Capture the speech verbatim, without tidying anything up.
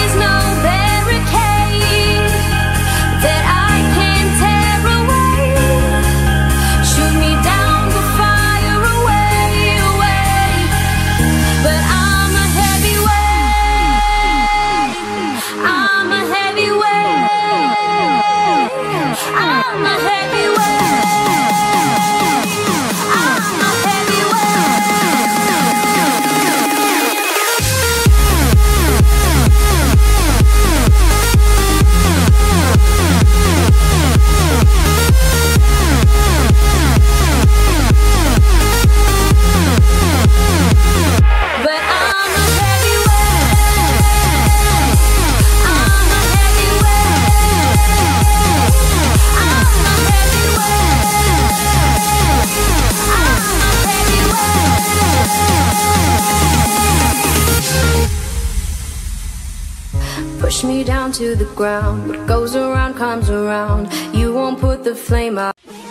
is no barricade that I can't tear away. Shoot me down but fire away, away. But I'm a heavyweight, I'm a heavyweight, I'm a heavyweight. Push me down to the ground. What goes around comes around. You won't put the flame out.